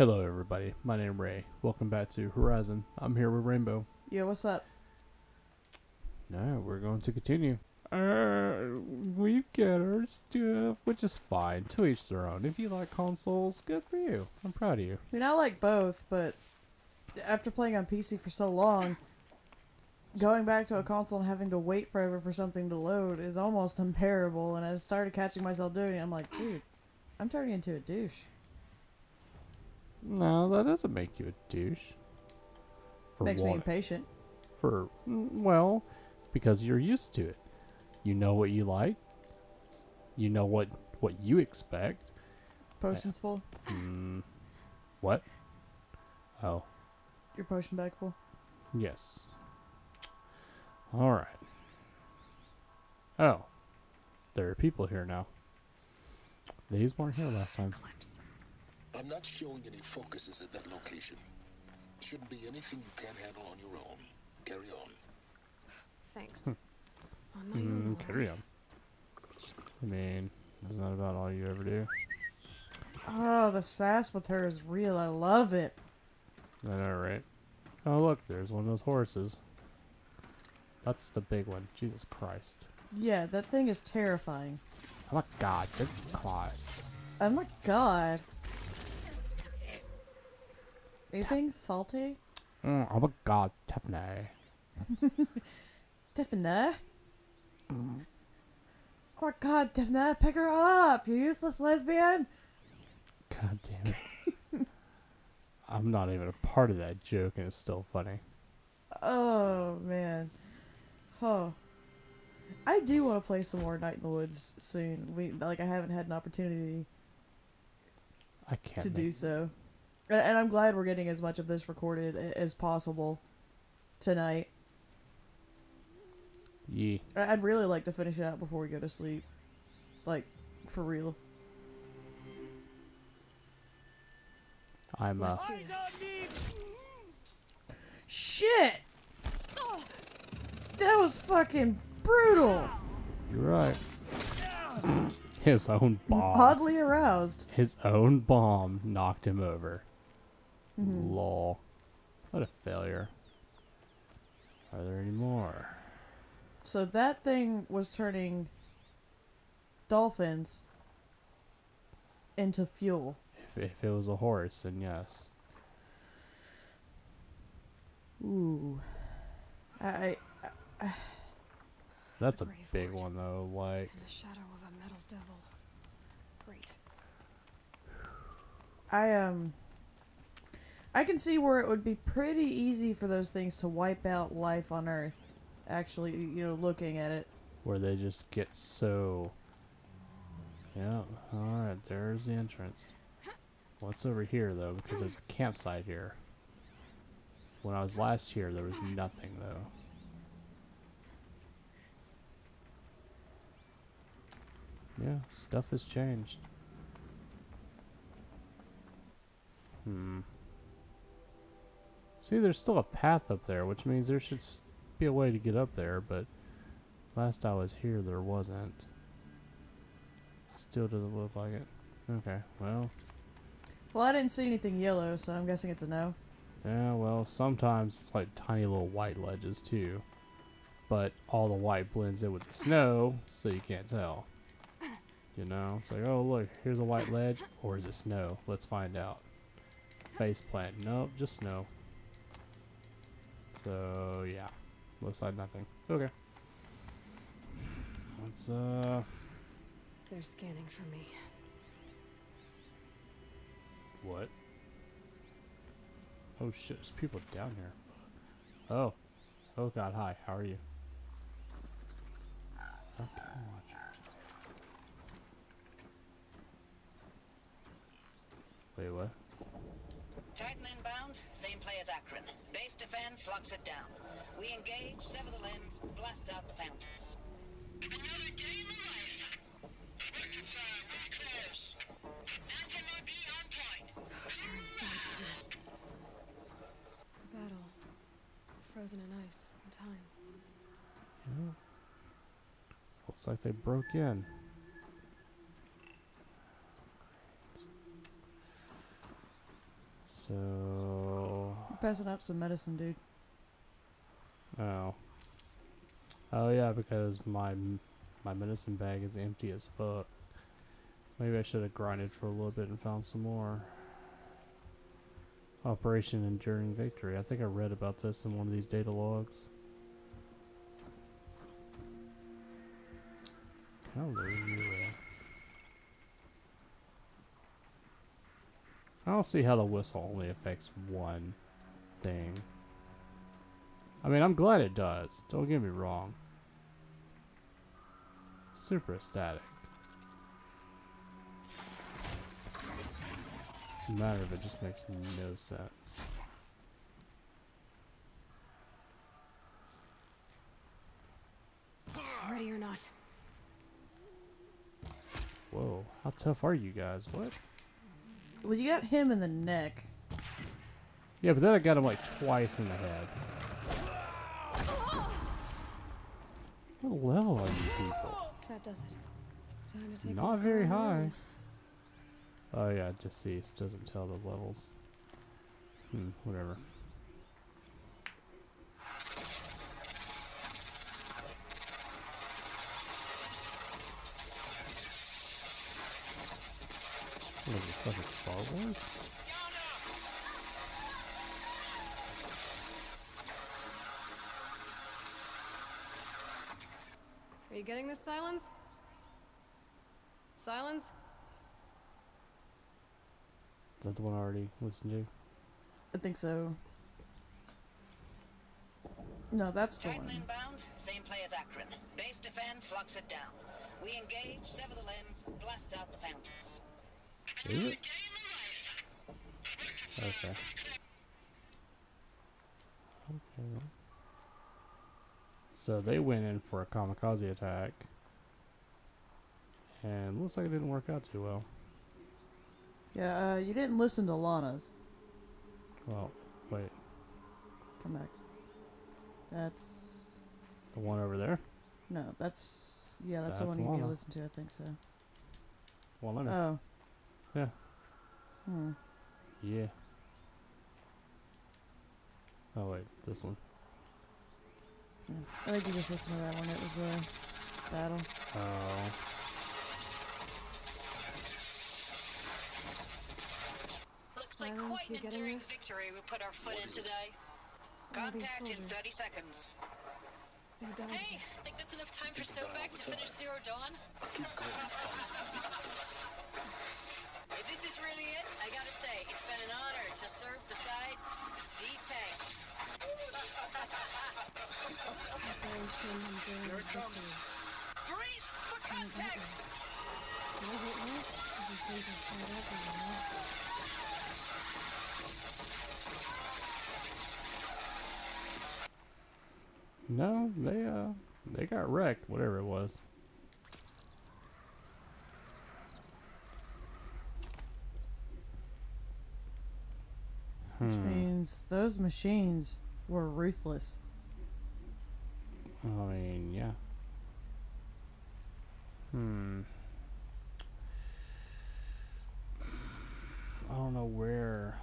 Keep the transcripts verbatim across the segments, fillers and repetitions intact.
Hello everybody, my name is Ray. Welcome back to Horizon. I'm here with Rainbow. Yeah, what's up? No, we're going to continue. Uh, we get our stuff, which is fine. To each their own. If you like consoles, good for you. I'm proud of you. I mean, I like both, but after playing on P C for so long, going back to a console and having to wait forever for something to load is almost unbearable, and I started catching myself doing it. I'm like, dude, I'm turning into a douche. No, that doesn't make you a douche. For Makes wanting. me impatient. For, well, because you're used to it. You know what you like. You know what, what you expect. Potion's uh, full? Mm, what? Oh. Your potion bag full? Yes. Alright. Oh. There are people here now. These weren't here last time. I'm not showing any focuses at that location. Shouldn't be anything you can't handle on your own. Carry on. Thanks. Hmm. Oh, no, mm, carry on. I mean, that's not about all you ever do. Oh, the sass with her is real. I love it. I know, right? Oh, look, there's one of those horses. That's the big one. Jesus Christ. Yeah, that thing is terrifying. Oh my God, this is Christ. Oh my God. Are you being salty? Mm, oh my God, Tiffany. Tiffany? Mm. Oh my God, Tiffany, pick her up, you useless lesbian! God damn it. I'm not even a part of that joke and it's still funny. Oh, man. Oh. I do want to play some more Night in the Woods soon. We like I haven't had an opportunity I can't to do so. And I'm glad we're getting as much of this recorded as possible tonight. Yeah. I'd really like to finish it out before we go to sleep. Like, for real. I'm, uh... Shit! That was fucking brutal! You're right. His own bomb. Oddly aroused. His own bomb knocked him over. Mm-hmm. Lol. What a failure. Are there any more? So that thing was turning dolphins into fuel. If, if it was a horse, then yes. Ooh. I... I, I That's a big one, though. Like... In the shadow of a metal devil. Great. I, um... I can see where it would be pretty easy for those things to wipe out life on Earth. Actually, you know, looking at it. Where they just get so... Yeah, alright, there's the entrance. What's over here, though? Because there's a campsite here. When I was last here, there was nothing, though. Yeah, stuff has changed. Hmm. See, there's still a path up there, which means there should be a way to get up there, but last I was here, there wasn't. Still doesn't look like it. Okay, well. Well, I didn't see anything yellow, so I'm guessing it's a no. Yeah, well, sometimes it's like tiny little white ledges, too. But all the white blends in with the snow, so you can't tell. You know? It's like, oh, look, here's a white ledge, or is it snow? Let's find out. Faceplant. Nope, just snow. So, yeah. Looks like nothing. Okay. Let's, uh... They're scanning for me. What? Oh, shit. There's people down here. Oh. Oh, God. Hi. How are you? Okay. Wait, what? Titan inbound, same play as Akron. Base defense locks it down. We engage, sever the lens, blast out the fountains. Another day in the life. Record time, we're close. F M R B on point. Battle. Frozen in ice, in time. Yeah. Looks like they broke in. So... I'm passing up some medicine, dude. Oh. Oh yeah, because my my medicine bag is empty as fuck. Maybe I should have grinded for a little bit and found some more. Operation Enduring Victory. I think I read about this in one of these data logs. Hallelujah. I don't see how the whistle only affects one thing. I mean, I'm glad it does. Don't get me wrong. Super ecstatic. Matter of it just makes no sense. Ready or not? Whoa! How tough are you guys? What? Well, you got him in the neck. Yeah, but then I got him like twice in the head. What level are you people? That does it. Time to take Not very high. Oh yeah, deceased doesn't tell the levels. Hmm, whatever. What is this, like a Star Wars? Are you getting this, Silence? Silence? Is that the one I already listened to? I think so. No, that's the one. Titan inbound, same play as Akron. Base defense locks it down. We engage, sever the lens, blast out the fountains. Is it? Okay. Okay. So they went in for a kamikaze attack. And looks like it didn't work out too well. Yeah, uh, you didn't listen to Lana's. Well, wait. Come back. That's... the one over there? No, that's... yeah, that's, that's the one Lana. You need to listen to, I think so. Well, let me... oh. Yeah. Hmm. Yeah. Oh, wait. This one. Yeah. I think you just listened to that one. It was a battle. Oh. Like quite an enduring victory we put our foot in today. Contact in thirty seconds. Hey, I think that's enough time for Sobek to finish Zero Dawn. If this is really it, I gotta say, it's been an honor to serve beside these tanks. Here it comes. Brace for contact! No, they uh, they got wrecked, whatever it was. Which hmm. means those machines were ruthless. I mean, yeah. Hmm. I don't know where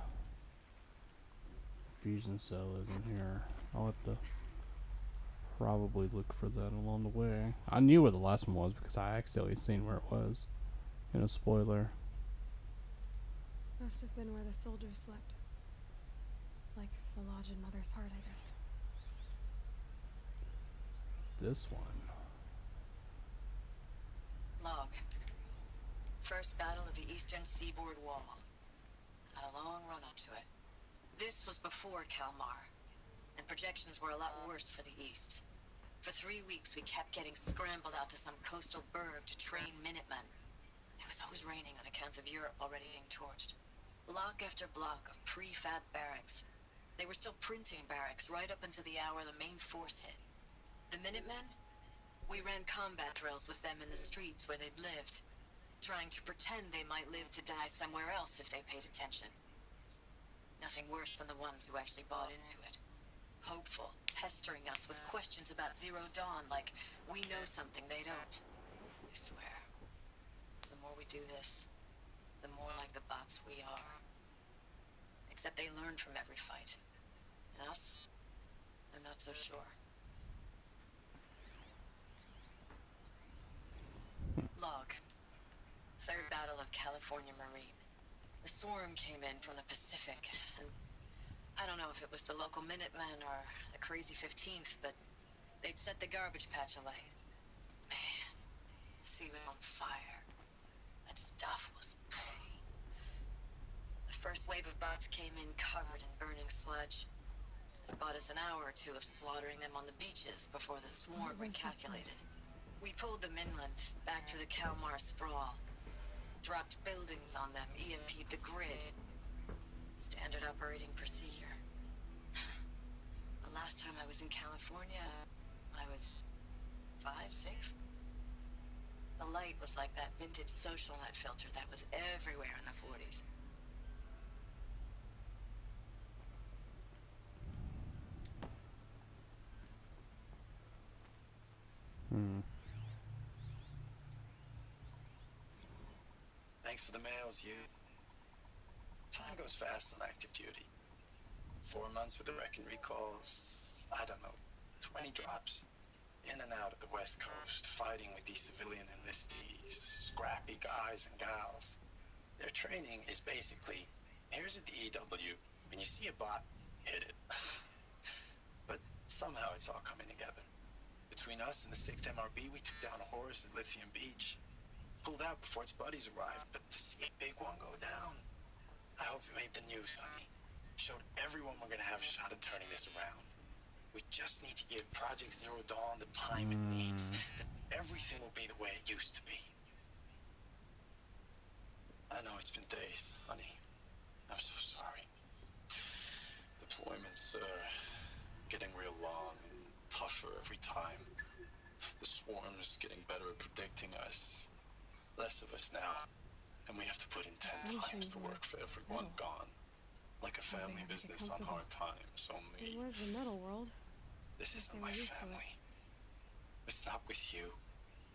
fusion cell is in here. I'll have to probably look for that along the way. I knew where the last one was because I accidentally seen where it was in a spoiler. Must have been where the soldiers slept. Like the lodge in Mother's heart, I guess. This one. Log. First battle of the eastern seaboard wall. Had a long run up to it. This was before Kalmar. And projections were a lot worse for the east. For three weeks, we kept getting scrambled out to some coastal burg to train Minutemen. It was always raining on account of Europe already being torched. Block after block of prefab barracks. They were still printing barracks right up until the hour the main force hit. The Minutemen? We ran combat drills with them in the streets where they'd lived, trying to pretend they might live to die somewhere else if they paid attention. Nothing worse than the ones who actually bought into it. Hopeful, pestering us with questions about Zero Dawn like we know something they don't. I swear, the more we do this, the more like the bots we are. I except they learn from every fight. And us? I'm not so sure. Log. Third Battle of California Marine. The swarm came in from the Pacific, and I don't know if it was the local Minutemen or the crazy fifteenth, but they'd set the garbage patch alight. Man, the sea was on fire. That stuff was pretty. The first wave of bots came in covered in burning sludge. It bought us an hour or two of slaughtering them on the beaches before the swarm recalculated. We pulled them inland, back to the Kalmar Sprawl. Dropped buildings on them, E M P'd the grid. Standard operating procedure. The last time I was in California, I was five, six. The light was like that vintage social net filter that was everywhere in the forties. Hmm. Thanks for the mails, you. Time goes fast on active duty. Four months with the wreck and recalls, I don't know, twenty drops. In and out of the West Coast, fighting with these civilian enlistees, scrappy guys and gals. Their training is basically, here's a D E W, when you see a bot, hit it. But somehow it's all coming together. Between us and the sixth M R B, we took down a horse at Lithium Beach. Pulled out before its buddies arrived, but to see a big one go down. I hope you made the news, honey. Showed everyone we're gonna have a shot at turning this around. We just need to give Project Zero Dawn the time it needs. Everything will be the way it used to be. I know it's been days, honey. I'm so sorry. Deployments are getting real long and tougher every time. The swarm's getting better at predicting us. Less of us now. And we have to put in ten times the work for everyone gone. Like a family business on hard times, only... Where's the middle world? This isn't my family. It's not with you.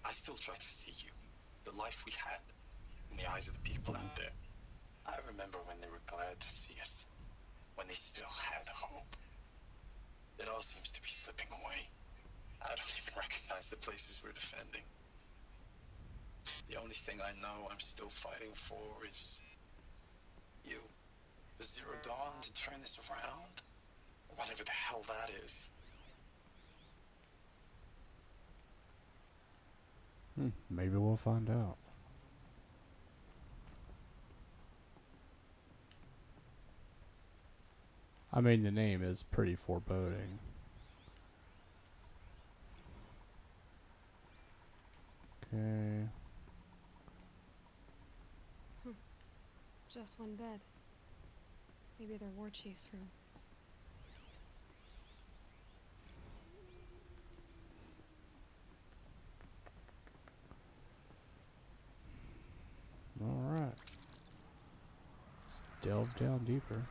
I still try to see you. The life we had. In the eyes of the people out there. I remember when they were glad to see us. When they still had hope. It all seems to be slipping away. I don't even recognize the places we're defending. The only thing I know I'm still fighting for is... you. Zero Dawn to turn this around? Whatever the hell that is. Hmm, maybe we'll find out. I mean, the name is pretty foreboding. Okay. Hmm. Just one bed. Maybe their war chief's room. All right. Let's delve down deeper.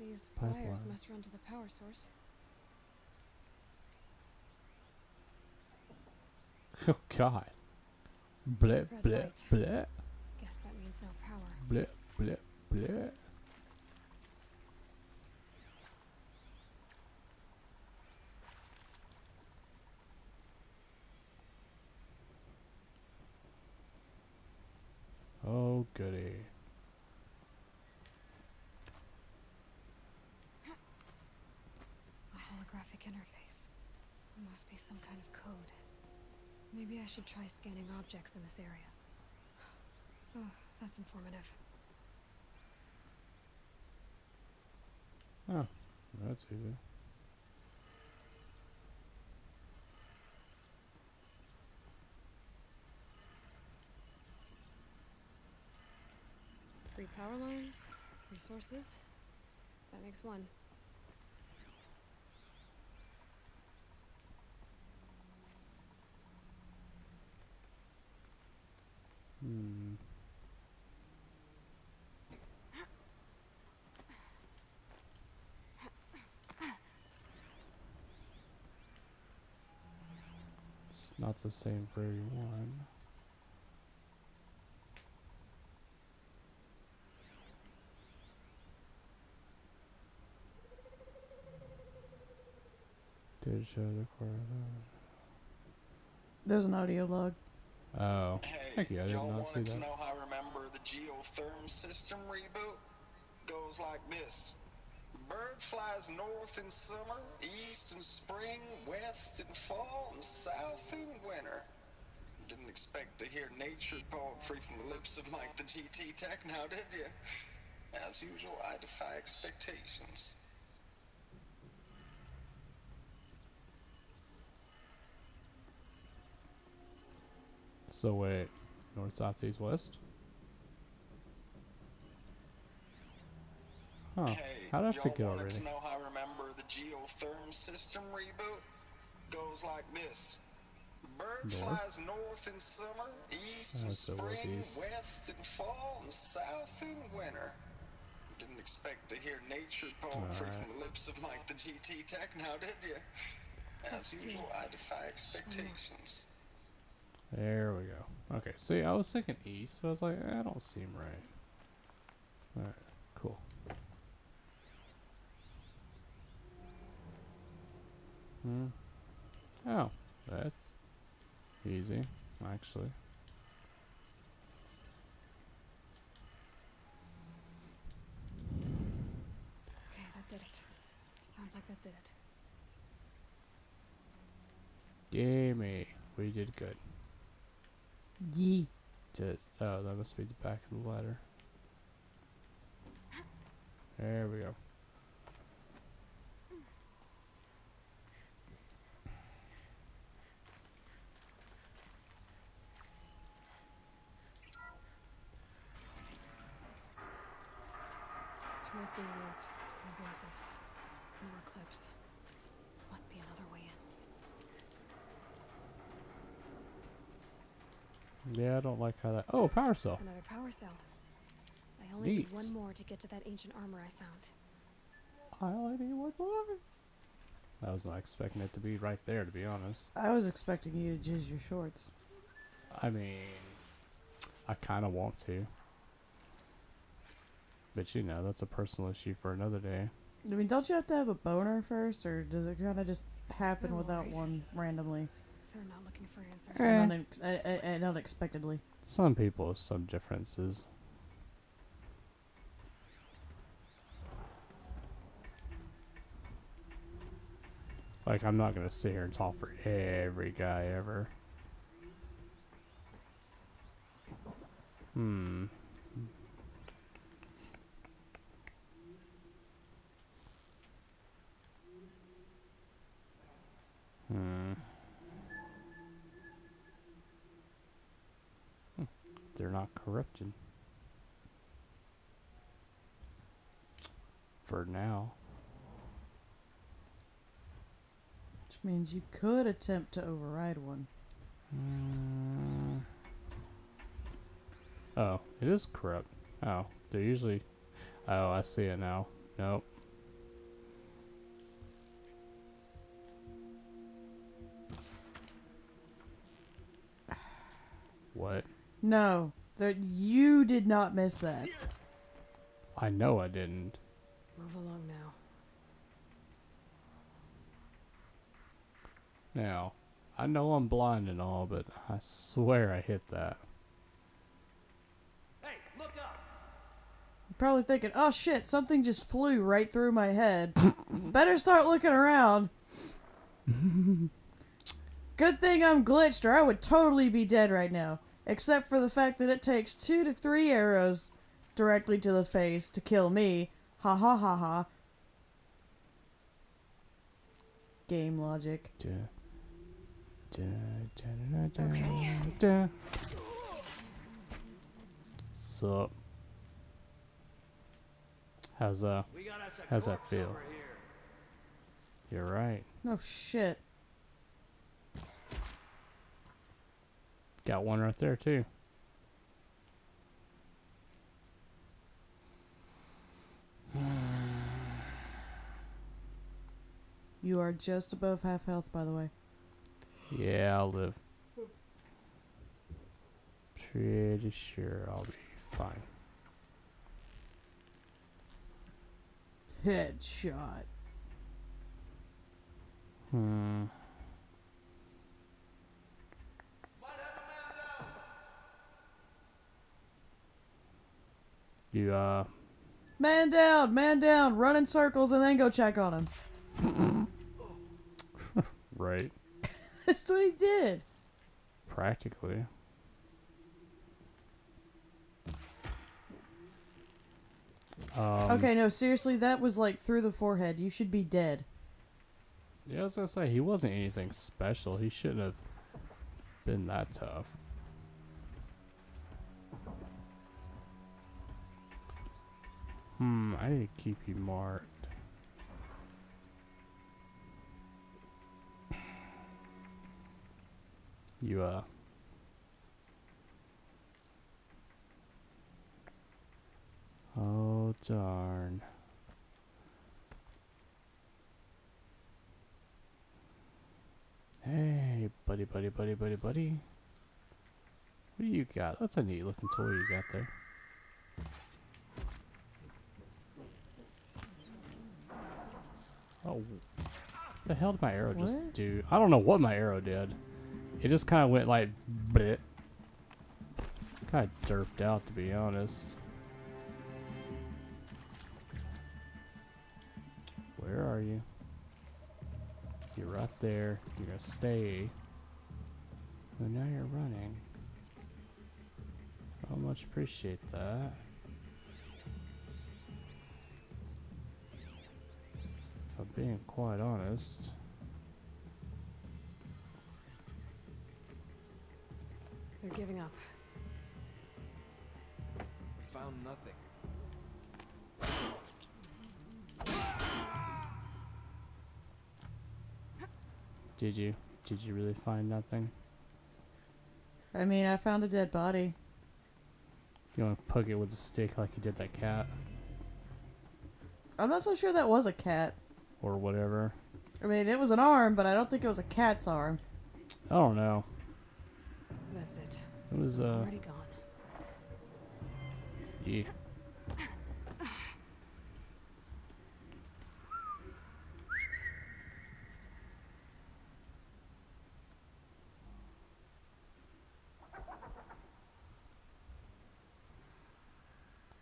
These wires must run to the power source. Oh God! Bleh, bleh, bleh. Guess that means no power. Bleh, bleh, bleh. Oh goody. Graphic interface. There must be some kind of code. Maybe I should try scanning objects in this area. Oh, that's informative. Oh, that's easy. Free power lines, resources. That makes one. Hmm. Not the same for everyone. Did show the corner. There's an audio log. Oh. Heck yeah, I did not see that. Hey, y'all wanted to know how I remember the geotherm system reboot? Goes like this. Bird flies north in summer, east in spring, west in fall, and south in winter. Didn't expect to hear nature poetry from the lips of Mike the G T Tech now, did you? As usual, I defy expectations. So wait, north, south, east, west? Huh, hey, how did I forget already? To know how I remember the geotherm system reboot? Goes like this. Bird north? Flies north in summer, east oh, in so spring, east. West in fall, and south in winter. Didn't expect to hear nature poetry right. from the lips of Mike the G T Tech now, did you? As usual, I defy expectations. There we go. Okay, see, I was thinking east, but I was like, eh, that don't seem right. Alright, cool. Hmm. Oh, that's easy, actually. Okay, that did it. Sounds like that did it. Yay me. We did good. Yee. Just, oh, that must be the back of the ladder. There we go. Tools being used, no voices, no more clips. Must be another way in. Yeah, I don't like how that. Oh, power cell. Another power cell. I only Neat. need one more to get to that ancient armor I found. I only need one more. I was not expecting it to be right there, to be honest. I was expecting you to jizz your shorts. I mean, I kind of want to, but you know, that's a personal issue for another day. I mean, don't you have to have a boner first, or does it kind of just happen no without worries. one randomly? They're not looking for answers. Eh. Unex uh, uh, uh, unexpectedly. Some people have some differences. Like, I'm not going to sit here and talk for every guy ever. Hmm. Hmm. They're not corrupted. For now. Which means you could attempt to override one. Mm. Oh, it is corrupt. Oh, they're usually... Oh, I see it now. Nope. What? No, that you did not miss that. I know I didn't. Move along now. Now, I know I'm blind and all, but I swear I hit that. Hey, look up! I'm probably thinking, oh shit, something just flew right through my head. Better start looking around. Good thing I'm glitched, or I would totally be dead right now. Except for the fact that it takes two to three arrows directly to the face to kill me. Ha ha ha ha. Game logic. Da, da, da, da, da, okay. da. So, how's uh, how's that feel? You're right. No shit. Got one right there, too. You are just above half health, by the way. Yeah, I'll live. pretty sure I'll be fine. Headshot. Hmm. You, uh... Man down! Man down! Run in circles and then go check on him. Right. That's what he did. Practically. Um, okay, no, seriously, that was like through the forehead. You should be dead. Yeah, I was gonna say, he wasn't anything special. He shouldn't have been that tough. Hmm, I need to keep you marked. You, uh... Oh, darn. Hey, buddy, buddy, buddy, buddy, buddy. What do you got? That's a neat looking toy you got there. Oh, what the hell did my arrow what? just do? I don't know what my arrow did. It just kind of went like, bleh. Kind of derped out, to be honest. Where are you? You're right there. You're gonna stay. But now you're running. I much appreciate that. If I'm being quite honest. They're giving up. Found nothing. Did you? Did you really find nothing? I mean, I found a dead body. You want to poke it with a stick like you did that cat? I'm not so sure that was a cat. Or whatever. I mean, it was an arm, but I don't think it was a cat's arm. I don't know. That's it. It was, uh... already gone. Yeah.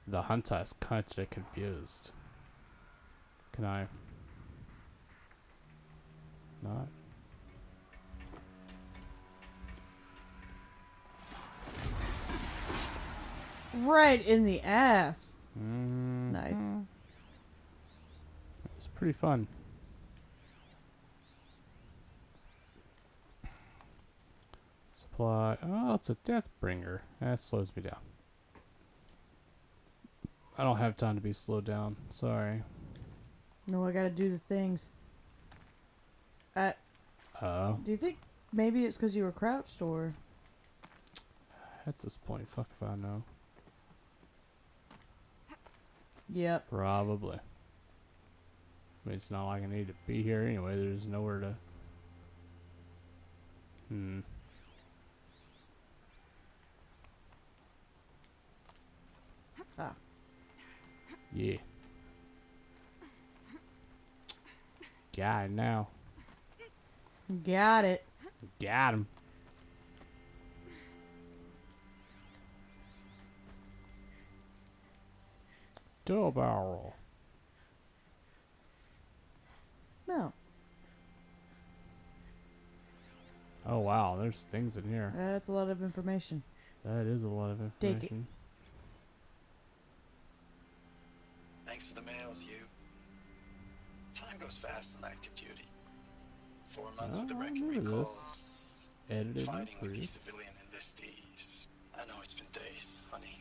The hunter is kinda confused. Can I? Not. Right in the ass. Mm-hmm. Nice. It's pretty fun. Supply. Oh, it's a Deathbringer. That slows me down. I don't have time to be slowed down. Sorry. No, I gotta do the things. Uh. Uh. Do you think maybe it's because you were crouched, or? At this point, fuck if I know. Yep. Probably. I mean, it's not like I need to be here anyway. There's nowhere to. Hmm. Ah. Yeah. Got it now. Got it. Got him. Double barrel. No. Oh wow, there's things in here. That's a lot of information. That is a lot of information. Take it. Thanks for the mails, you. Time goes fast in active duty. Four months oh, with the wrecking recalls. Edited fighting with the civilian enlistees. I know it's been days, honey.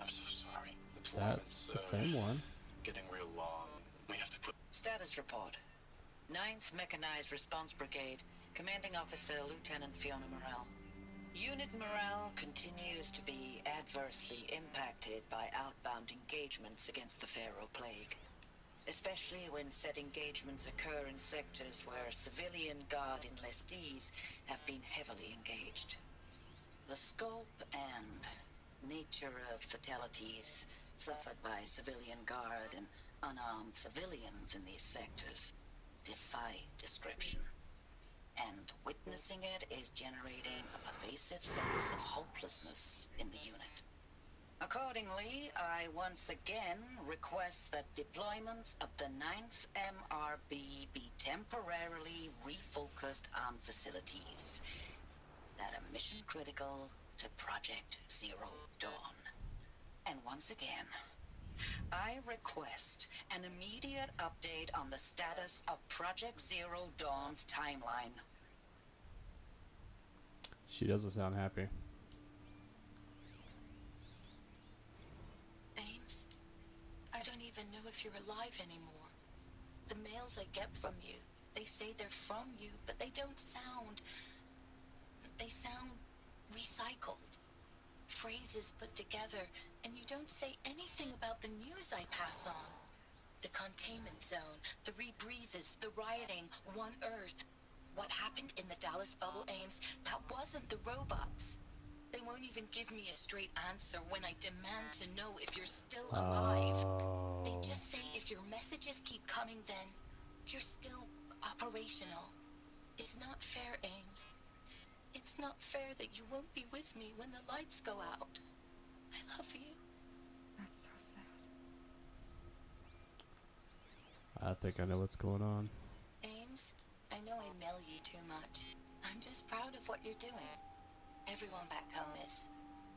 I'm so sorry. The That's the same one. Getting real long. We have to put status report. ninth Mechanized Response Brigade, Commanding Officer Lieutenant Fiona Morrell. Unit morale continues to be adversely impacted by outbound engagements against the Pharaoh Plague, especially when said engagements occur in sectors where civilian guard enlistees have been heavily engaged. The scope and nature of fatalities suffered by civilian guard and unarmed civilians in these sectors defy description. And witnessing it is generating a pervasive sense of hopelessness in the unit. Accordingly, I once again request that deployments of the ninth M R B be temporarily refocused on facilities that are mission critical to Project Zero Dawn. And once again, I request an immediate update on the status of Project Zero Dawn's timeline. She doesn't sound happy. Ames, I don't even know if you're alive anymore. The mails I get from you, they say they're from you, but they don't sound... They sound recycled. Phrases put together, and you don't say anything about the news I pass on. The containment zone, the rebreathes, the rioting, One Earth. What happened in the Dallas Bubble, Ames, that wasn't the robots. They won't even give me a straight answer when I demand to know if you're still alive. Oh. They just say if your messages keep coming, then you're still operational. It's not fair, Ames. It's not fair that you won't be with me when the lights go out. I love you. That's so sad. I think I know what's going on. Ames, I know I mail you too much. I'm just proud of what you're doing. Everyone back home is.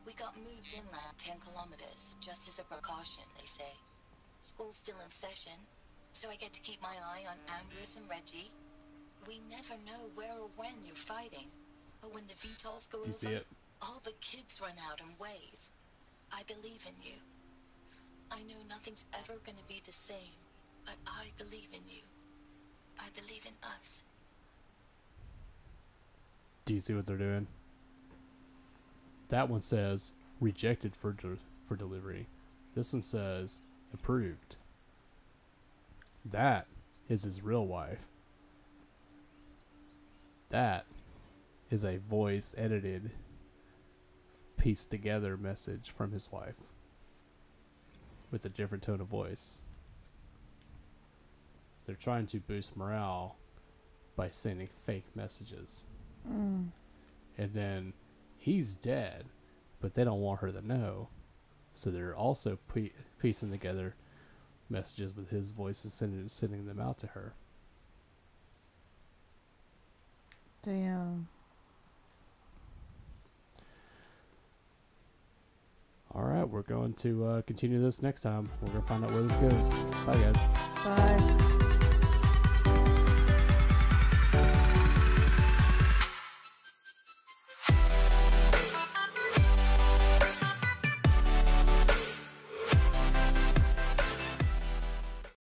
We got moved inland ten kilometers, just as a precaution, they say. School's still in session, so I get to keep my eye on Andrus and Reggie. We never know where or when you're fighting. But when the V TOLs go over, all the kids run out and wave. I believe in you. I know nothing's ever going to be the same, but I believe in you. I believe in us. Do you see what they're doing? That one says, rejected for, de for delivery. This one says, approved. That is his real wife. That is a voice edited, pieced together message from his wife with a different tone of voice. They're trying to boost morale by sending fake messages. Mm. And then he's dead, but they don't want her to know. So they're also pie piecing together messages with his voice and sending, sending them out to her. Damn. Alright, we're going to uh, continue this next time. We're going to find out where this goes. Bye, guys. Bye.